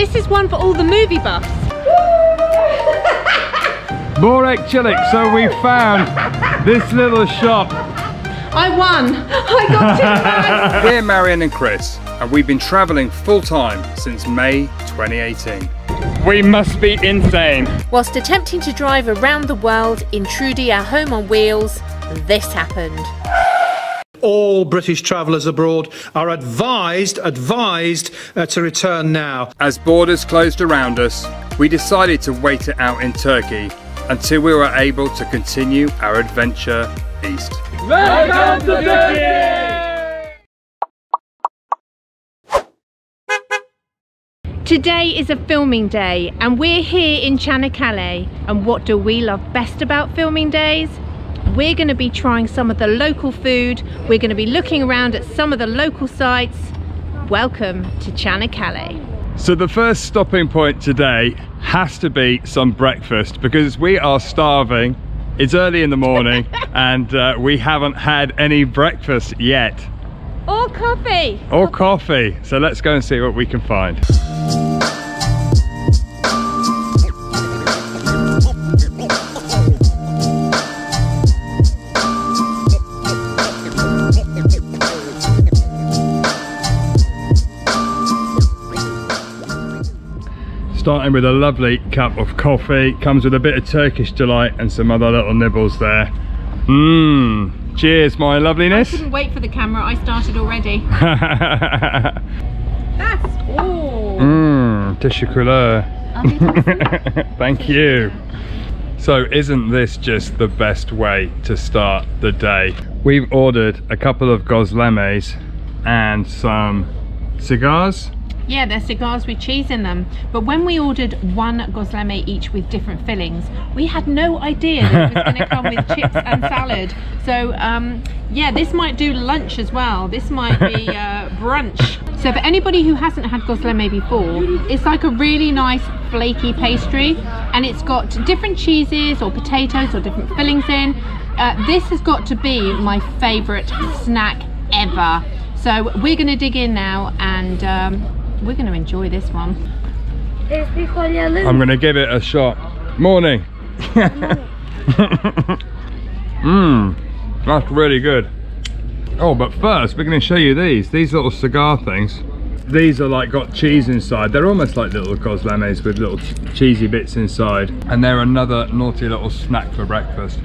This is one for all the movie buffs. Börekçilik, so we found this little shop. I won, I got it right. We're Marion and Chris, and we've been traveling full time since May 2018. We must be insane. Whilst attempting to drive around the world in Trudy, our home on wheels, this happened. All British travellers abroad are advised to return now. As borders closed around us, we decided to wait it out in Turkey until we were able to continue our adventure east. Welcome to Turkey! Today is a filming day and we're here in Çanakkale. And what do we love best about filming days? We're going to be trying some of the local food. We're going to be looking around at some of the local sites. Welcome to Çanakkale. So the first stopping point today has to be some breakfast because we are starving. It's early in the morning and we haven't had any breakfast yet. Or coffee. Or coffee. So let's go and see what we can find. Starting with a lovely cup of coffee, comes with a bit of Turkish delight and some other little nibbles there. Mmm, cheers my loveliness. I couldn't wait for the camera, I started already. That's all. Mmm, teşekkürler. Thank you. So isn't this just the best way to start the day? We've ordered a couple of gözlemes and some cigars. Yeah, they're cigars with cheese in them. But when we ordered one gözleme each with different fillings, we had no idea that it was going to come with chips and salad. So yeah, this might do lunch as well. This might be brunch. So for anybody who hasn't had gözleme before, it's like a really nice flaky pastry and it's got different cheeses or potatoes or different fillings in. This has got to be my favorite snack ever. So we're going to dig in now and we're going to enjoy this one. I'm going to give it a shot. Morning. Mmm, that's really good. Oh, but first we're going to show you these little cigar things. These are like got cheese inside. They're almost like little gözlemes with little cheesy bits inside. And they're another naughty little snack for breakfast.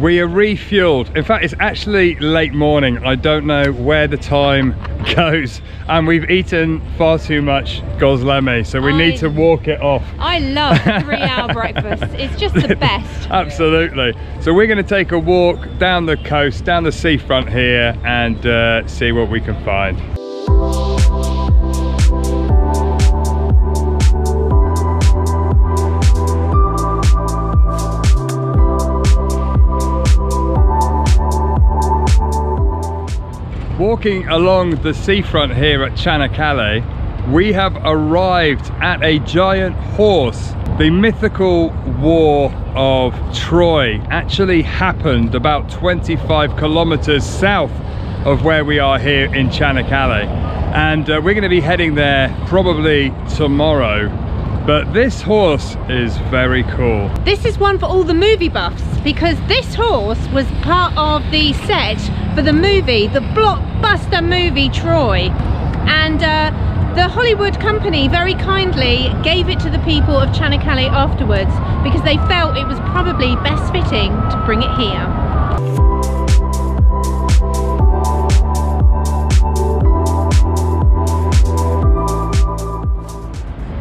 We are refueled. In fact, it's actually late morning. I don't know where the time goes. And we've eaten far too much gözleme, so we need to walk it off. I love 3-hour breakfasts. It's just the best. Absolutely. So we're gonna take a walk down the coast, down the seafront here, and see what we can find. Walking along the seafront here at Çanakkale, we have arrived at a giant horse. The mythical war of Troy actually happened about 25 kilometers south of where we are here in Çanakkale. And we're going to be heading there probably tomorrow. But this horse is very cool. This is one for all the movie buffs because this horse was part of the set for the movie, the blockbuster movie Troy. And the Hollywood company very kindly gave it to the people of Çanakkale afterwards because they felt it was probably best fitting to bring it here.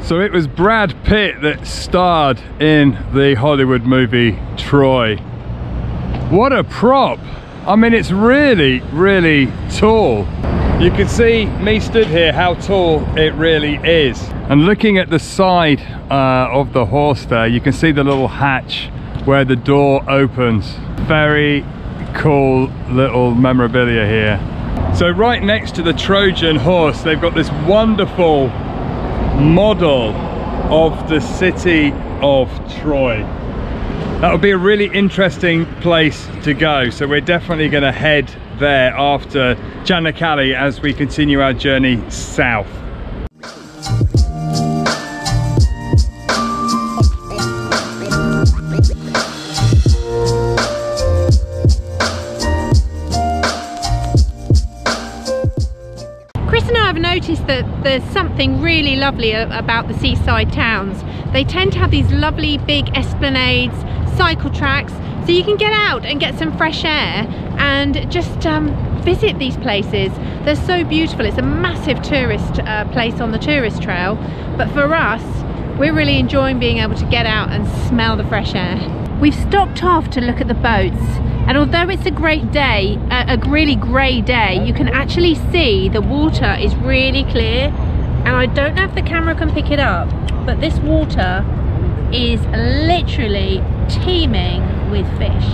So it was Brad Pitt that starred in the Hollywood movie Troy. What a prop! I mean, it's really, really tall. You can see me stood here how tall it really is. And looking at the side of the horse there, you can see the little hatch where the door opens. Very cool little memorabilia here. So right next to the Trojan horse, they've got this wonderful model of the city of Troy. That would be a really interesting place to go. So we're definitely going to head there after Çanakkale as we continue our journey south. Chris and I have noticed that there's something really lovely about the seaside towns. They tend to have these lovely big esplanades, cycle tracks, so you can get out and get some fresh air and just visit these places. They're so beautiful. It's a massive tourist place on the tourist trail, but for us, we're really enjoying being able to get out and smell the fresh air. We've stopped off to look at the boats, and although it's a great day, a really grey day, you can actually see the water is really clear, and I don't know if the camera can pick it up, but this water is literally teeming with fish.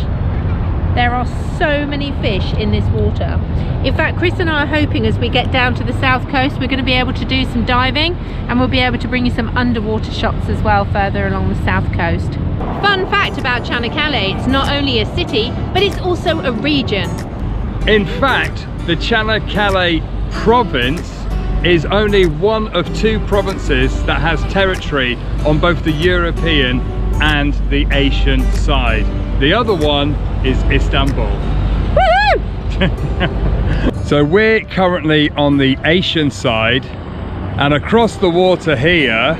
There are so many fish in this water. In fact, Chris and I are hoping as we get down to the south coast, we're going to be able to do some diving, and we'll be able to bring you some underwater shots as well further along the south coast. Fun fact about Çanakkale, it's not only a city, but it's also a region. In fact, the Çanakkale province is only one of two provinces that has territory on both the European and the Asian side. The other one is Istanbul. Woohoo! So we're currently on the Asian side, and across the water here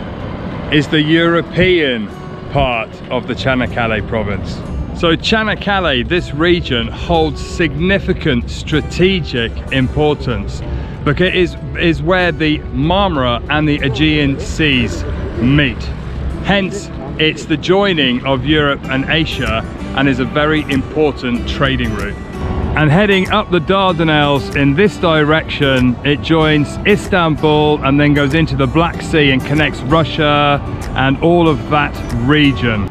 is the European part of the Çanakkale province. So Çanakkale, this region, holds significant strategic importance because it is where the Marmara and the Aegean Seas meet. Hence, it's the joining of Europe and Asia, and is a very important trading route. And heading up the Dardanelles in this direction, it joins Istanbul and then goes into the Black Sea and connects Russia and all of that region.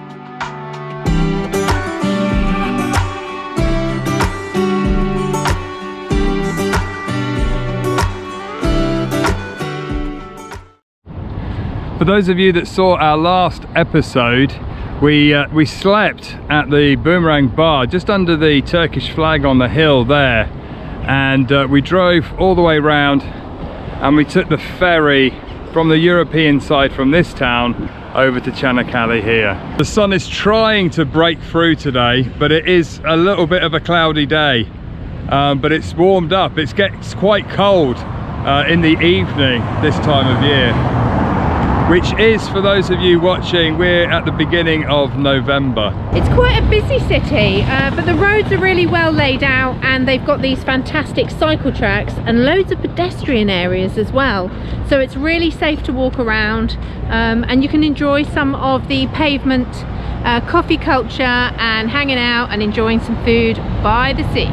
For those of you that saw our last episode, we slept at the Boomerang Bar just under the Turkish flag on the hill there, and we drove all the way round, and we took the ferry from the European side from this town over to Çanakkale here. The sun is trying to break through today, but it is a little bit of a cloudy day, but it's warmed up. It gets quite cold in the evening this time of year, which is, for those of you watching, we're at the beginning of November. It's quite a busy city, but the roads are really well laid out, and they've got these fantastic cycle tracks and loads of pedestrian areas as well. So it's really safe to walk around, and you can enjoy some of the pavement, coffee culture, and hanging out and enjoying some food by the sea.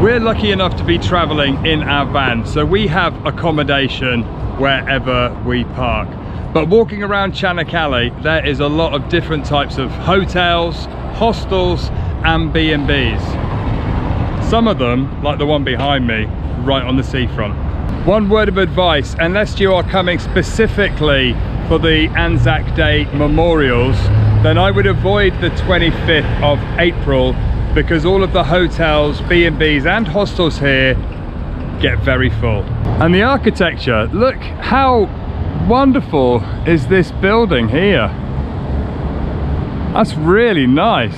We're lucky enough to be traveling in our van, so we have accommodation wherever we park. But walking around Çanakkale, there is a lot of different types of hotels, hostels and B&Bs. Some of them, like the one behind me, right on the seafront. One word of advice, unless you are coming specifically for the Anzac Day memorials, then I would avoid the 25th of April because all of the hotels, B&Bs and hostels here get very full. And the architecture, look how wonderful is this building here. That's really nice.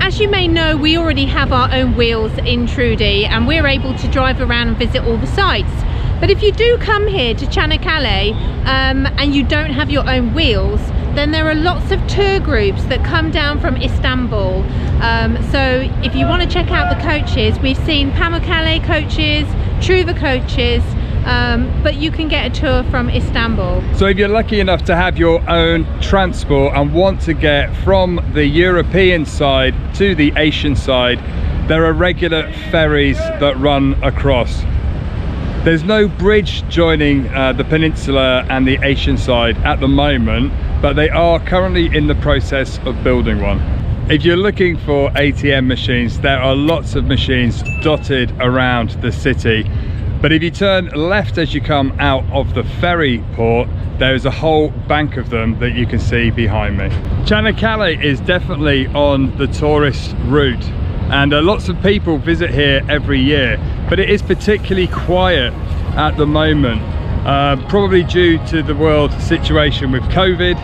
As you may know, we already have our own wheels in Trudy, and we're able to drive around and visit all the sites. But if you do come here to Çanakkale and you don't have your own wheels, then there are lots of tour groups that come down from Istanbul. So if you want to check out the coaches, we've seen Pamukkale coaches, Truva coaches, but you can get a tour from Istanbul. So if you're lucky enough to have your own transport and want to get from the European side to the Asian side, there are regular ferries that run across. There's no bridge joining the peninsula and the Asian side at the moment, but they are currently in the process of building one. If you're looking for ATM machines, there are lots of machines dotted around the city. But if you turn left as you come out of the ferry port, there is a whole bank of them that you can see behind me. Çanakkale is definitely on the tourist route, and lots of people visit here every year, but it is particularly quiet at the moment, probably due to the world situation with COVID.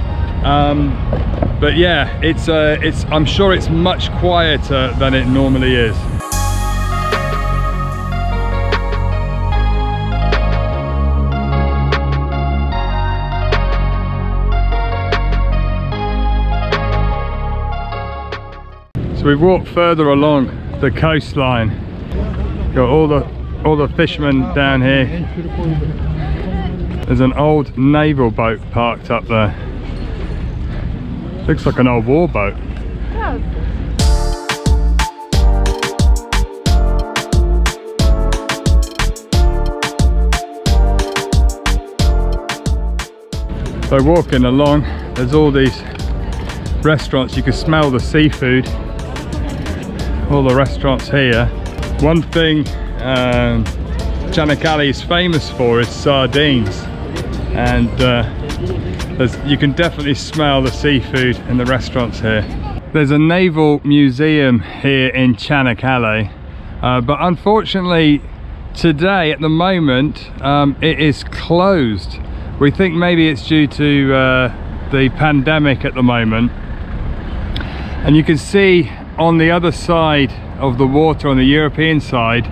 But yeah, I'm sure it's much quieter than it normally is. So we've walked further along the coastline. Got all the fishermen down here. There's an old naval boat parked up there. Looks like an old war boat. So walking along, there's all these restaurants. You can smell the seafood. All the restaurants here. One thing Çanakkale is famous for is sardines, and you can definitely smell the seafood in the restaurants here. There's a naval museum here in Çanakkale, but unfortunately today at the moment it is closed. We think maybe it's due to the pandemic at the moment, and you can see on the other side of the water, on the European side,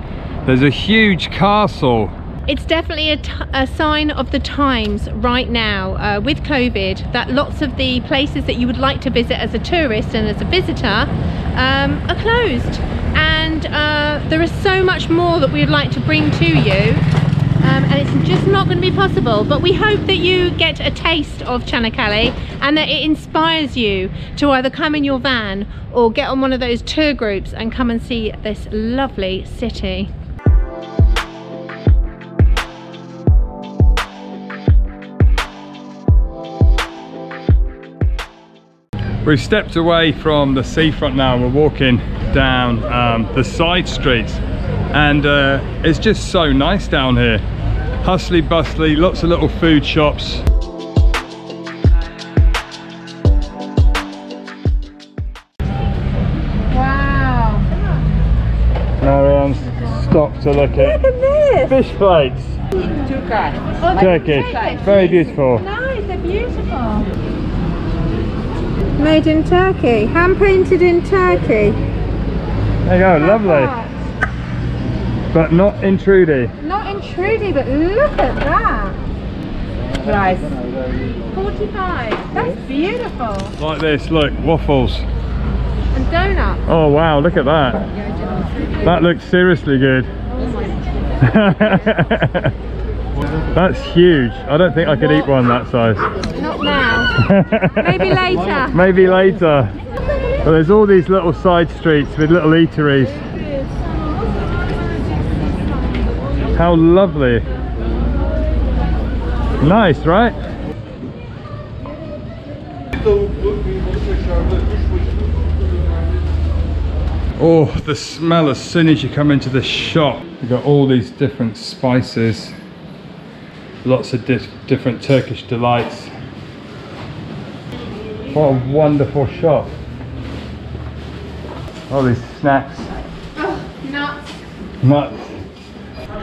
there's a huge castle. It's definitely a sign of the times right now with COVID, that lots of the places that you would like to visit as a tourist and as a visitor are closed, and there is so much more that we would like to bring to you, and it's just not going to be possible. But we hope that you get a taste of Çanakkale and that it inspires you to either come in your van or get on one of those tour groups and come and see this lovely city. We've stepped away from the seafront now and we're walking down the side streets, and it's just so nice down here. Hustly bustly, lots of little food shops. Wow. Marion's stopped to look at. Look at this. Fish plates. Oh, Turkish. Turkish. Very beautiful. Nice, they're beautiful. Made in Turkey. Hand painted in Turkey. There you go, lovely. But not in Trudy. Not in Trudy, but look at that. Price. 45. That's beautiful. Like this, look, waffles. And donuts. Oh wow, look at that. That looks seriously good. Oh my God. That's huge. I don't think I could eat one that size. Not now. Maybe later. Maybe later. Well, there's all these little side streets with little eateries. How lovely. Nice, right? Oh, the smell as soon as you come into the shop. We've got all these different spices. Lots of different Turkish delights. What a wonderful shop. All these snacks. Oh, nuts. Nuts.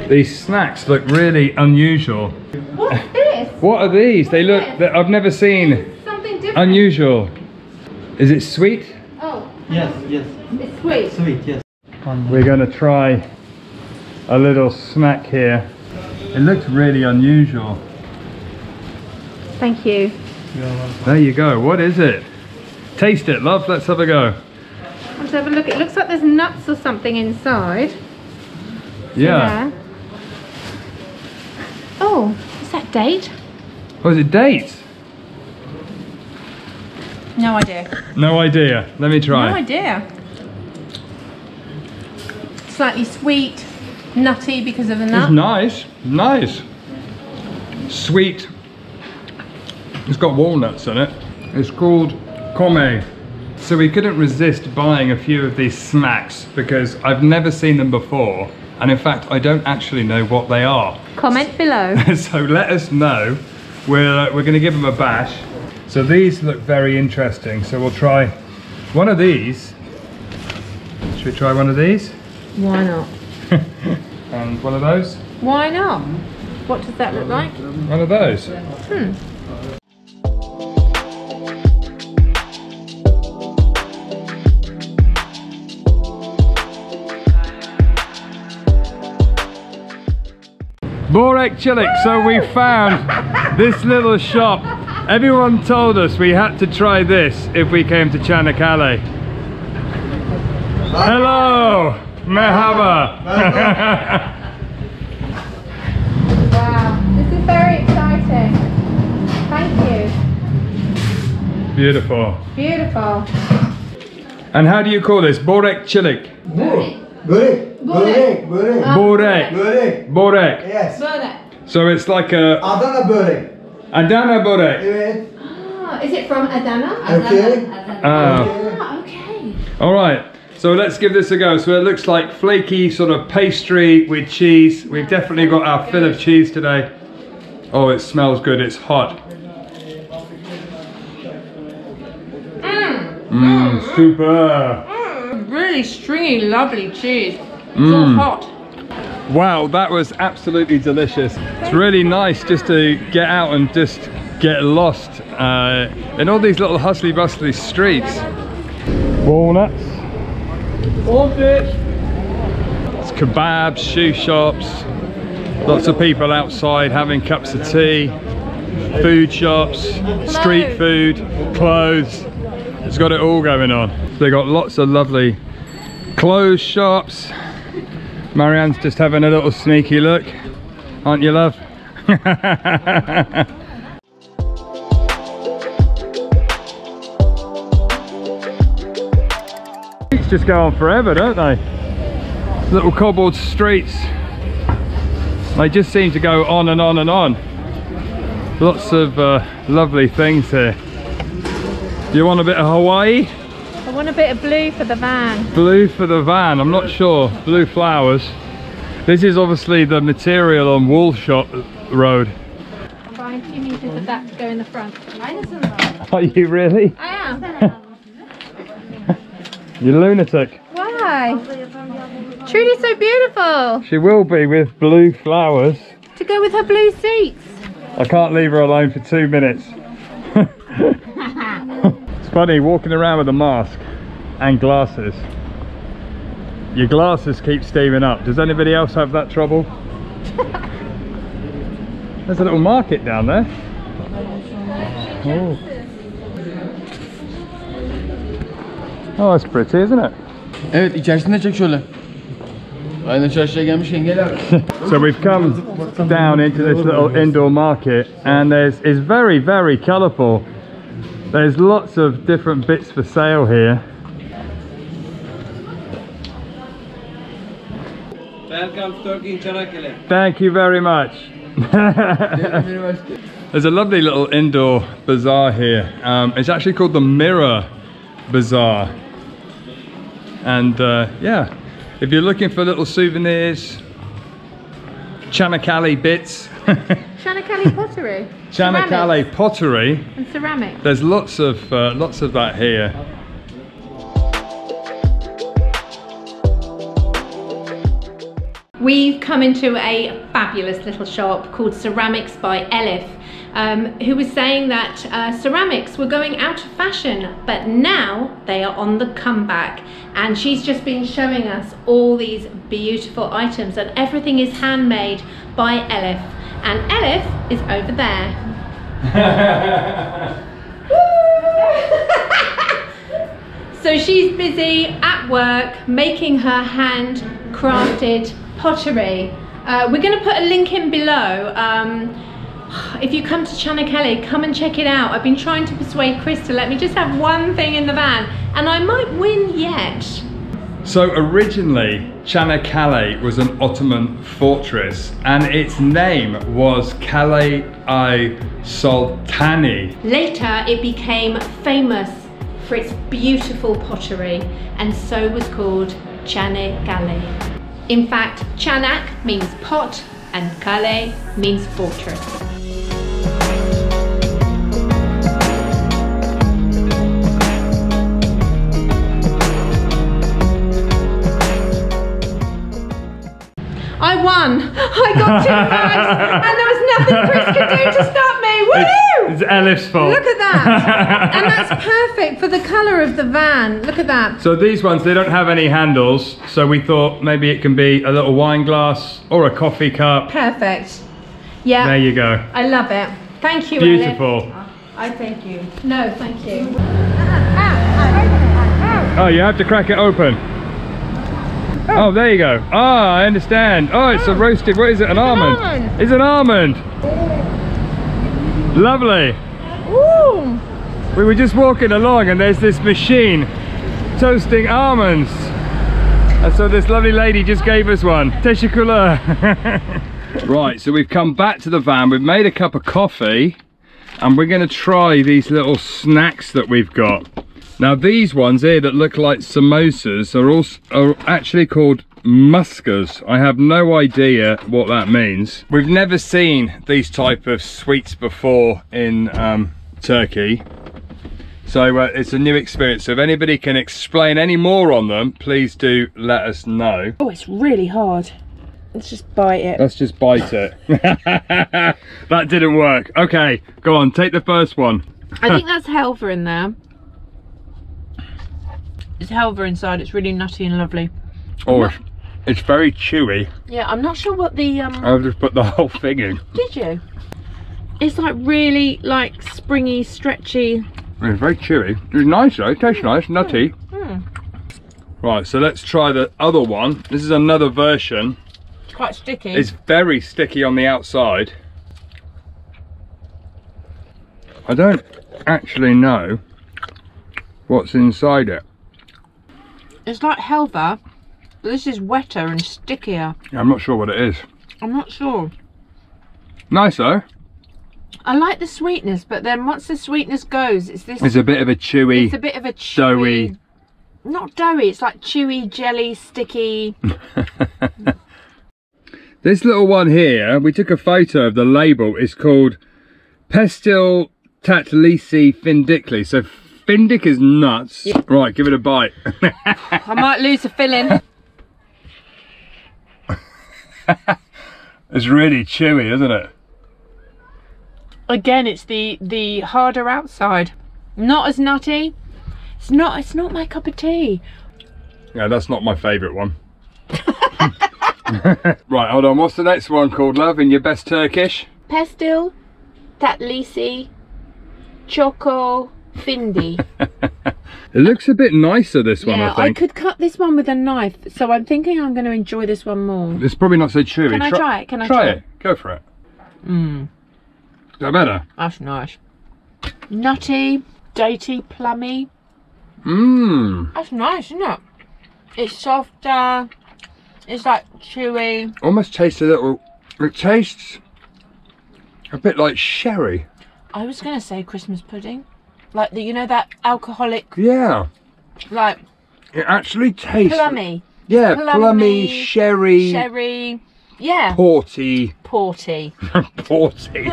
These snacks look really unusual. What's this? What are these? They look, I've never seen something different. Unusual. Is it sweet? Oh. Yes, yes. It's sweet. Sweet, yes. We're going to try a little snack here. It looks really unusual. Thank you. There you go. What is it? Taste it, love. Let's have a go. Let's have a look. It looks like there's nuts or something inside. Yeah. Yeah. Oh, is that date? Oh, is it date? No idea. No idea. Let me try. No idea. Slightly sweet, nutty because of the nut. It's nice, nice. Sweet. It's got walnuts in it. It's called kome. So we couldn't resist buying a few of these snacks because I've never seen them before. And in fact, I don't actually know what they are. Comment below. So let us know. We're gonna give them a bash. So these look very interesting. So we'll try one of these. Should we try one of these? Why not? And one of those? Why not? What does that look like? One of those. Hmm. Börekçilik, so we found this little shop. Everyone told us we had to try this if we came to Çanakkale. Hello! Merhaba! Wow, this is very exciting. Thank you. Beautiful. Beautiful. And how do you call this? Börekçilik. Börek. Börek. Börek. Börek. Börek. Börek. Yes. Börek. So it's like a... Adana burek. Adana burek. Yeah. Ah, is it from Adana? Okay. Adana. Ah, okay. All right. So let's give this a go. So it looks like flaky sort of pastry with cheese. We've definitely got our fill of cheese today. Oh, it smells good. It's hot. Mmm. Mmm. Super. Mm. Really stringy, lovely cheese. It's all hot. Wow, that was absolutely delicious. It's really nice just to get out and just get lost in all these little hustly-bustly streets. Walnuts. Sausage. It's kebabs, shoe shops. Lots of people outside having cups of tea. Food shops, street food, clothes. It's got it all going on. They got lots of lovely clothes shops. Marianne's just having a little sneaky look, aren't you, love? Streets just go on forever, don't they? Little cobbled streets. They just seem to go on and on and on. Lots of lovely things here. Do you want a bit of Hawaii? I want a bit of blue for the van. Blue for the van, I'm not sure. Blue flowers. This is obviously the material on Woolshop Road. I'm buying 2 metres of that to go in the front. Are you really? I am. You lunatic. Why? Trudy's so beautiful. She will be with blue flowers. To go with her blue seats. I can't leave her alone for 2 minutes. Funny walking around with a mask and glasses. Your glasses keep steaming up. Does anybody else have that trouble? There's a little market down there. Oh, oh, that's pretty, isn't it? Evet, içerisinde çek şöyle. Aynı çarşıya gelmişken gel abi. So we've come down into this little indoor market, and it's very, very colourful. There's lots of different bits for sale here. Welcome to Turkey in Çanakkale. Thank you very much. There's a lovely little indoor bazaar here. It's actually called the Mirror Bazaar. And yeah, if you're looking for little souvenirs, Çanakkale bits. Çanakkale pottery. Çanakkale pottery. And ceramic. There's lots of that here. We've come into a fabulous little shop called Ceramics by Elif, who was saying that ceramics were going out of fashion, but now they are on the comeback. And she's just been showing us all these beautiful items, and everything is handmade by Elif. And Elif is over there. So she's busy at work making her handcrafted pottery. We're going to put a link in below. If you come to Çanakkale, come and check it out. I've been trying to persuade Chris to let me just have one thing in the van, and I might win yet. So originally, Çanakkale was an Ottoman fortress and its name was Kaleiçi Sultani. Later, it became famous for its beautiful pottery and so was called Çanakkale. In fact, Çanak means pot and Kale means fortress. I won! I got 2 bags and there was nothing Chris could do to stop me! Woo! It's Elif's fault. Look at that! And that's perfect for the colour of the van. Look at that. So these ones, they don't have any handles. So we thought maybe it can be a little wine glass or a coffee cup. Perfect. Yeah. There you go. I love it. Thank you, beautiful. Elif. Beautiful. I thank you. No, thank you. Oh, you have to crack it open. Oh, there you go. Ah, I understand. Oh, it's a roasted, what is it? An almond. It's an almond. Lovely. Ooh. We were just walking along and there's this machine toasting almonds. And so this lovely lady just gave us one. Teşekkürler. Right, so we've come back to the van. We've made a cup of coffee and we're going to try these little snacks that we've got. Now these ones here that look like samosas are actually called muskas. I have no idea what that means. We've never seen these type of sweets before in Turkey. So it's a new experience. So if anybody can explain any more on them, please do let us know. Oh, it's really hard. Let's just bite it. Let's just bite it. That didn't work. Okay, go on, take the first one. I think that's halva in there. It's halva inside. It's really nutty and lovely. Oh, it's very chewy. Yeah, I'm not sure what the I've just put the whole thing in. Did you? It's like really like springy, stretchy. It's very chewy. It's nice though. It tastes nice, nutty. Right, so let's try the other one. This is another version. It's quite sticky. It's very sticky on the outside. I don't actually know what's inside it. It's like halva, but this is wetter and stickier. Yeah, I'm not sure what it is. I'm not sure. Nice though. I like the sweetness, but then once the sweetness goes, it's this... It's a bit of a chewy... It's a bit of a chewy... Doughy. Not doughy, it's like chewy, jelly, sticky. This little one here, we took a photo of the label. It's called Pestil Tatlisi Fındıklı. So Findic is nuts. Yeah. Right, give it a bite. I might lose a filling. It's really chewy, isn't it? Again, it's the harder outside. Not as nutty. It's not my cup of tea. Yeah, that's not my favourite one. Right, hold on. What's the next one called, love, in your best Turkish? Pestil Tatlisi Choco Fındıklı. It looks a bit nicer, this one. Yeah, I think I could cut this one with a knife, so I'm thinking I'm going to enjoy this one more. It's probably not so chewy. Can I try it? Can I try it? Go for it. Is that better? That's nice. Nutty, datey, plummy. That's nice, isn't it? It's softer. It's like chewy. Almost tastes a little. It tastes a bit like sherry. I was going to say Christmas pudding. Like the, you know, that alcoholic. Yeah. Like. It actually tastes plummy. Yeah, plummy, sherry. Sherry. Yeah. Porty. Porty. Porty.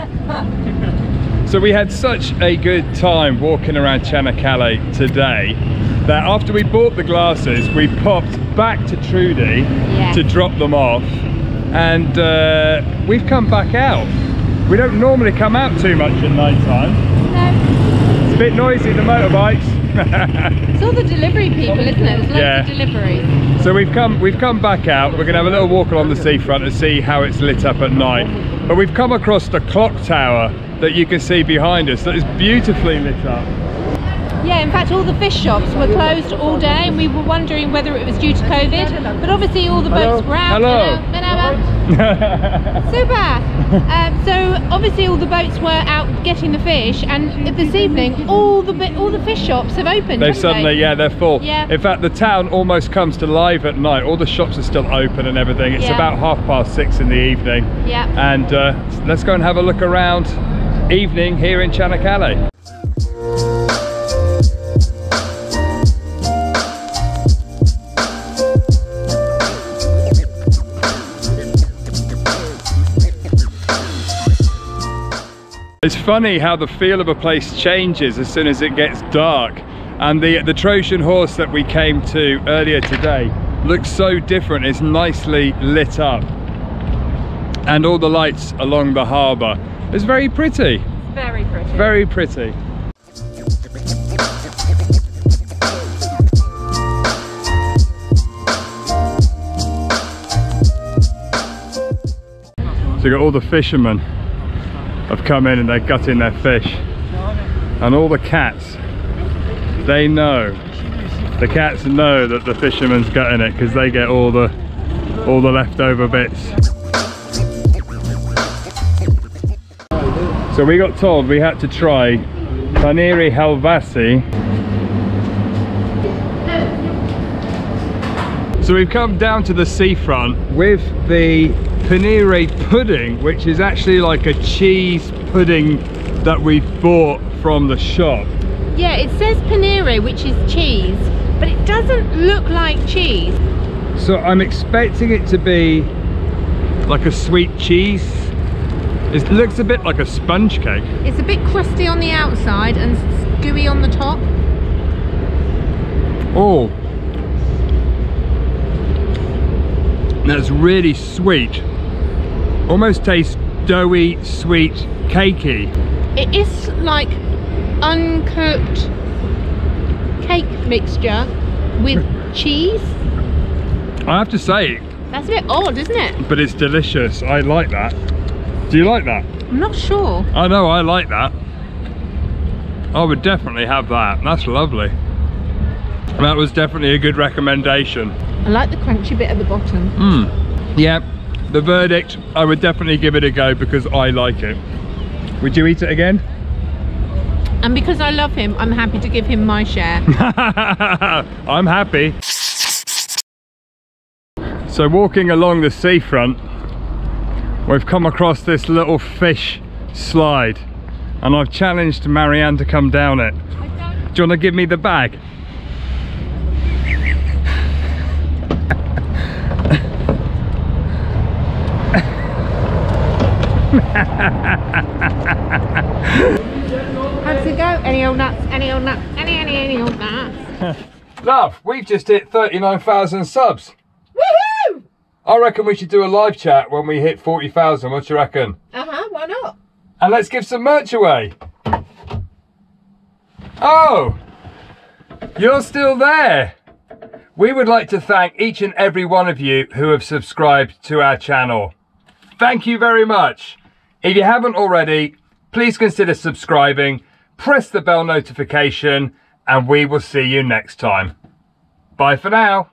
So we had such a good time walking around Çanakkale today that after we bought the glasses, we popped back to Trudy to drop them off, and we've come back out. We don't normally come out too much at night time. No. Bit noisy, the motorbikes. It's all the delivery people, isn't it? It's loads of delivery. So we've come back out. We're gonna have a little walk along the seafront and see how it's lit up at night. But we've come across the clock tower that you can see behind us that is beautifully lit up. Yeah, in fact all the fish shops were closed all day and we were wondering whether it was due to COVID, but obviously all the boats were out. Hello. Super! So obviously all the boats were out getting the fish, and this evening all the fish shops have opened. They've suddenly, yeah, they're full. Yeah. In fact, the town almost comes to life at night. All the shops are still open and everything. It's about 6:30 in the evening. Yeah. And let's go and have a look around evening here in Çanakkale. It's funny how the feel of a place changes as soon as it gets dark, and the Trojan horse that we came to earlier today looks so different. It's nicely lit up, and all the lights along the harbour. It's very pretty. Very pretty. Very pretty. So you got all the fishermen have come in and they're gutting their fish, and all the cats, they know, the cats know that the fisherman's gutting it because they get all the leftover bits. So we got told we had to try Peynir Helvasi. So we've come down to the seafront with the Peynir pudding, which is actually like a cheese pudding that we've bought from the shop. Yeah, it says Peynir, which is cheese, but it doesn't look like cheese. So I'm expecting it to be like a sweet cheese. It looks a bit like a sponge cake. It's a bit crusty on the outside and gooey on the top. Oh, that's really sweet. Almost tastes doughy, sweet, cakey. It is like uncooked cake mixture with cheese. I have to say, that's a bit odd, isn't it? But it's delicious. I like that. Do you like that? I'm not sure. I know, I like that. I would definitely have that. That's lovely. That was definitely a good recommendation. I like the crunchy bit at the bottom. Mm. Yeah, the verdict, I would definitely give it a go because I like it. Would you eat it again? And because I love him, I'm happy to give him my share. I'm happy. So walking along the seafront, we've come across this little fish slide, and I've challenged Marianne to come down it. Do you want to give me the bag? How's it go? Any old nuts, any old nuts, any old nuts. Love, we've just hit 39,000 subs. Woohoo! I reckon we should do a live chat when we hit 40,000. What do you reckon? Why not? And let's give some merch away. Oh, you're still there. We would like to thank each and every one of you who have subscribed to our channel. Thank you very much. If you haven't already, please consider subscribing, press the bell notification, and we will see you next time. Bye for now.